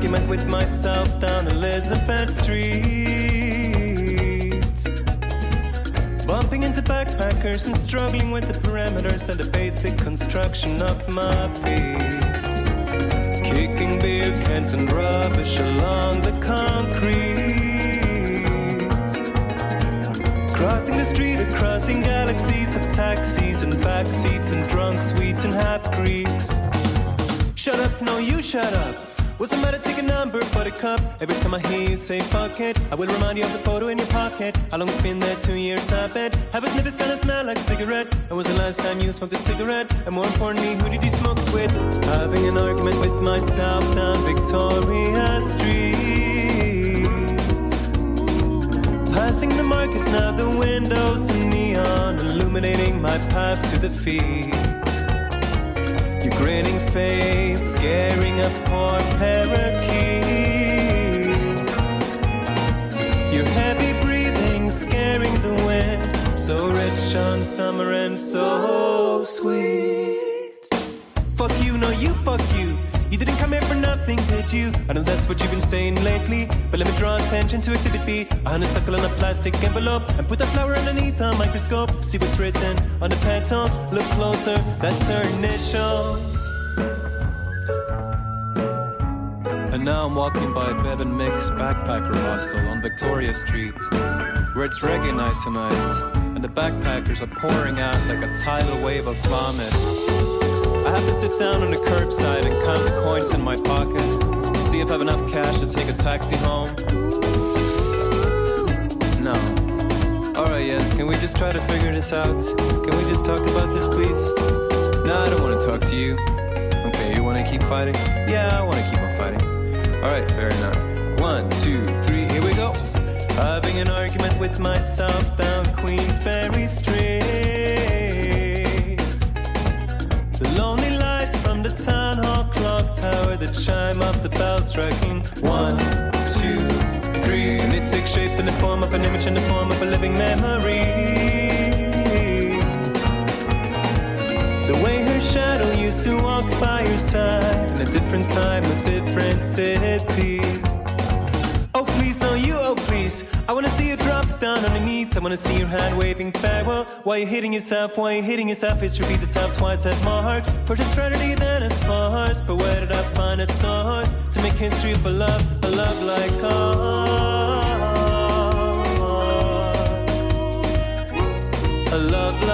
argument with myself down Elizabeth Street, bumping into backpackers and struggling with the parameters and the basic construction of my feet, kicking beer cans and rubbish along the concrete, crossing the street and crossing galaxies of taxis and backseats and drunk sweets and half-Greeks. Shut up, no you shut up. What's the matter, take a number, buttercup? Every time I hear you say fuck it, I will remind you of the photo in your pocket. How long it's been there, 2 years, I bet. Have a sniff, it's gonna smell like a cigarette. And was the last time you smoked a cigarette? And more importantly, who did you smoke with? Having an argument with myself down Victoria Street, passing the markets, now the windows and neon illuminating my path to the feet. Your grinning face, scaring a poor parakeet. Your heavy breathing, scaring the wind. So rich on summer and so sweet. Fuck you, no you, fuck you. You didn't come here for nothing, did you? I know that's what you've been saying lately, but let me draw attention to Exhibit B. A honeysuckle on a plastic envelope, and put the flower underneath a microscope. See what's written on the petals, look closer, that's her initials. And now I'm walking by Bevan Mick's backpacker hostel on Victoria Street, where it's reggae night tonight, and the backpackers are pouring out like a tidal wave of vomit. I have to sit down on the curbside and count the coins in my pocket to see if I have enough cash to take a taxi home. No. Alright, yes, can we just try to figure this out? Can we just talk about this, please? No, I don't want to talk to you. Okay, you want to keep fighting? Yeah, I want to keep on fighting. Alright, fair enough. 1, 2, 3, here we go. Having an argument with myself down Queensberry Street. The lonely light from the town hall clock tower, the chime of the bell striking 1, 2, 3, and it takes shape in the form of an image, in the form of a living memory. The way her shadow used to walk by your side, in a different time, a different city. Oh please, no you, oh please, I wanna see you drop down on your knees. I wanna see your hand waving farewell. Why you hitting yourself, why you hitting yourself? It should be the self twice at marks. For eternity then it's farce, but where did I find its source? To make history for love, a love like ours. A love like